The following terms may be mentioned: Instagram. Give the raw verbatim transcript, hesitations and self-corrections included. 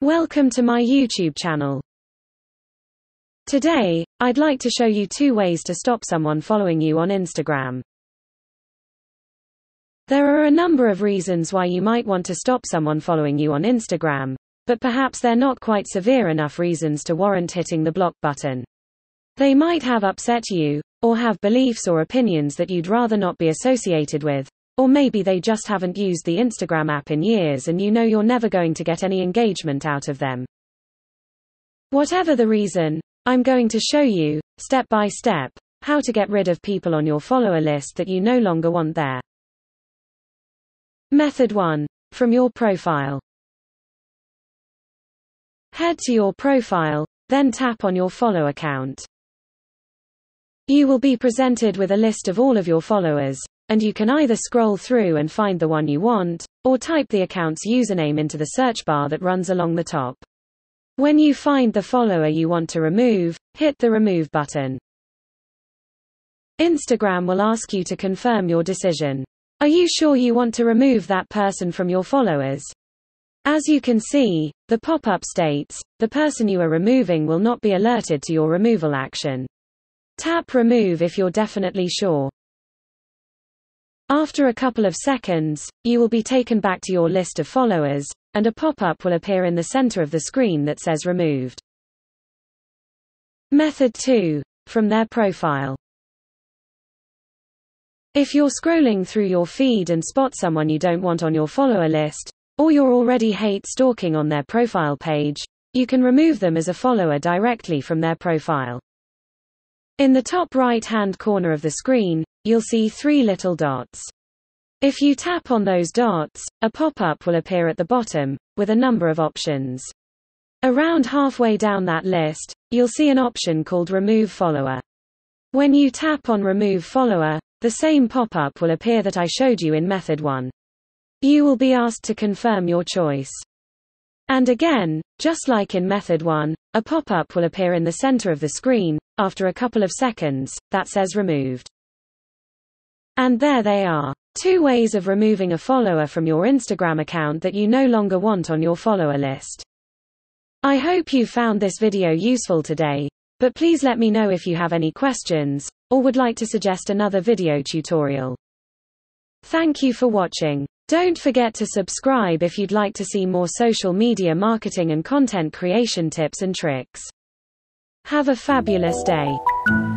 Welcome to my YouTube channel. Today, I'd like to show you two ways to stop someone following you on Instagram. There are a number of reasons why you might want to stop someone following you on Instagram, but perhaps they're not quite severe enough reasons to warrant hitting the block button. They might have upset you, or have beliefs or opinions that you'd rather not be associated with. Or maybe they just haven't used the Instagram app in years and you know you're never going to get any engagement out of them. Whatever the reason, I'm going to show you, step by step, how to get rid of people on your follower list that you no longer want there. Method one. From your profile. Head to your profile, then tap on your follower count. You will be presented with a list of all of your followers, and you can either scroll through and find the one you want, or type the account's username into the search bar that runs along the top. When you find the follower you want to remove, hit the remove button. Instagram will ask you to confirm your decision. Are you sure you want to remove that person from your followers? As you can see, the pop-up states, the person you are removing will not be alerted to your removal action. Tap remove if you're definitely sure. After a couple of seconds, you will be taken back to your list of followers, and a pop-up will appear in the center of the screen that says removed. Method two. From their profile. If you're scrolling through your feed and spot someone you don't want on your follower list, or you're already hate stalking on their profile page, you can remove them as a follower directly from their profile. In the top right-hand corner of the screen, you'll see three little dots. If you tap on those dots, a pop-up will appear at the bottom, with a number of options. Around halfway down that list, you'll see an option called Remove Follower. When you tap on Remove Follower, the same pop-up will appear that I showed you in Method one. You will be asked to confirm your choice. And again, just like in Method one, a pop-up will appear in the center of the screen, after a couple of seconds, that says Removed. And there they are. Two ways of removing a follower from your Instagram account that you no longer want on your follower list. I hope you found this video useful today, but please let me know if you have any questions, or would like to suggest another video tutorial. Thank you for watching. Don't forget to subscribe if you'd like to see more social media marketing and content creation tips and tricks. Have a fabulous day.